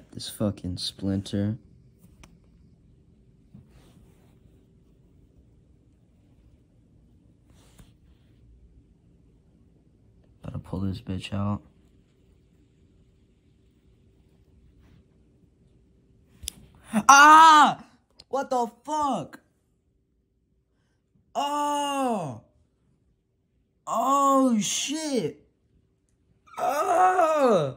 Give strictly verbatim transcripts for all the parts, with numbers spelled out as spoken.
Got this fucking splinter. Gotta pull this bitch out. Ah! What the fuck? Oh! Oh, shit! Oh!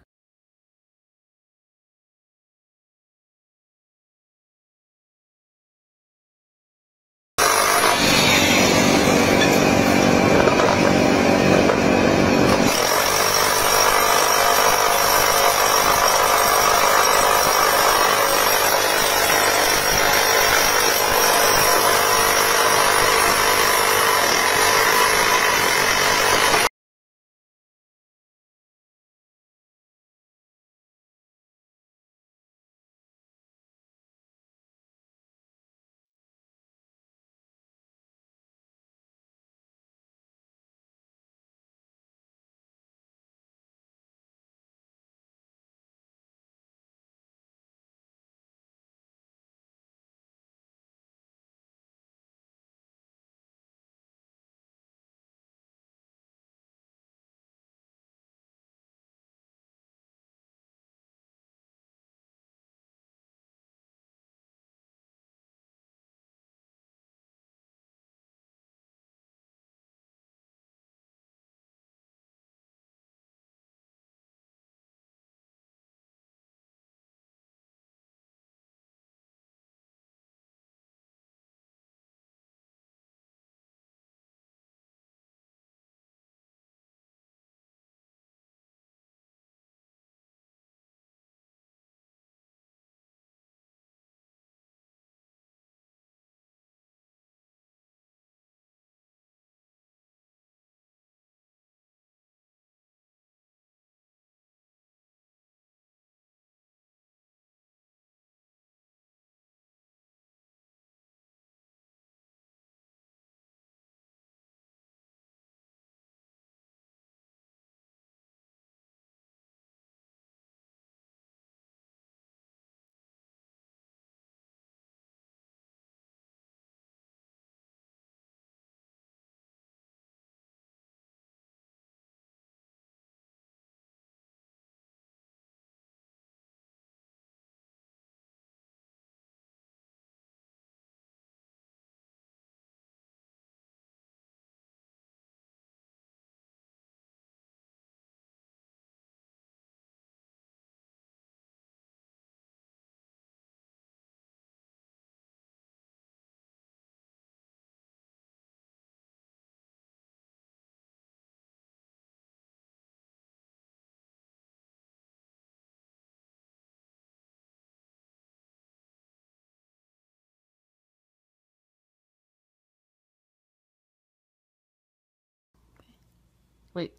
Wait.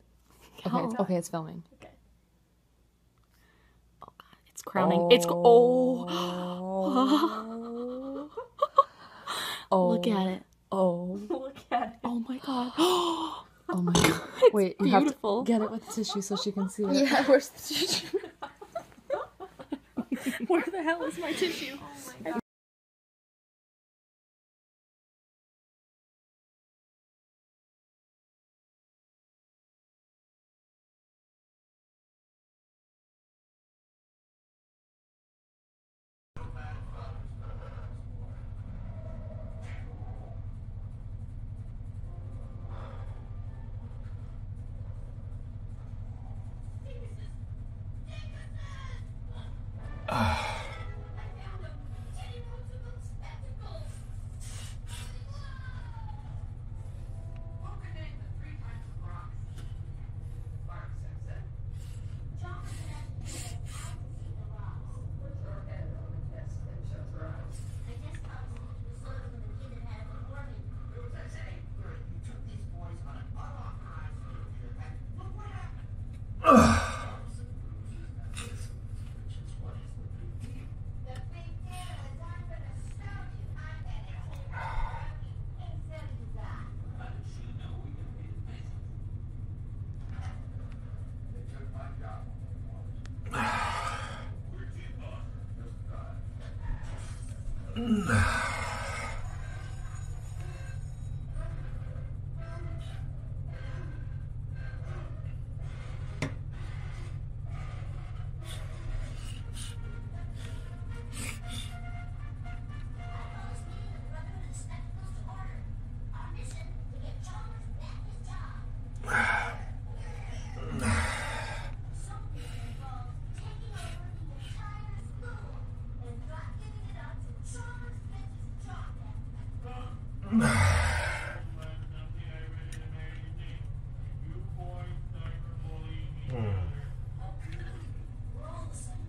Okay, oh. it's, okay, it's filming. Okay. Oh god, it's crowning. Oh. It's oh. Oh. Look at it. Oh. Look at it. Oh my god. Oh my god. It's Wait, beautiful. You have to get it with tissue so she can see it. Yeah, where's the tissue? Where the hell is my tissue? Oh my god.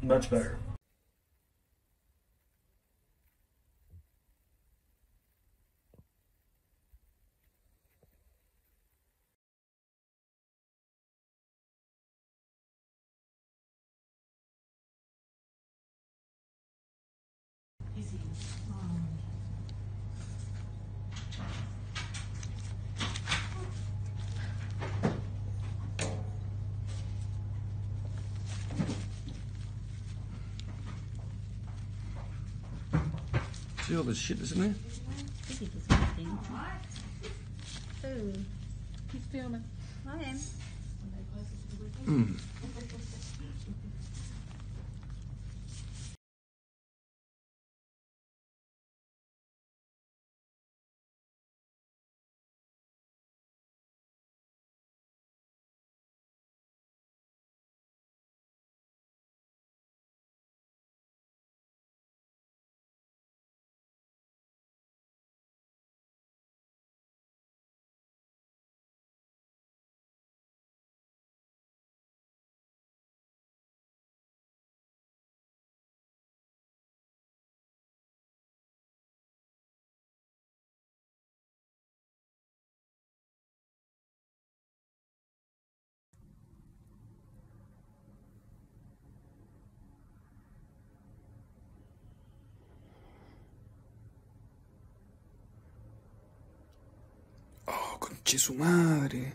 Much better. Easy. See all this shit that's in there? Ooh. He's filming. Okay. Mm. Conche su madre.